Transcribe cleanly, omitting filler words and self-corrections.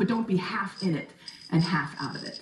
but don't be half in it and half out of it.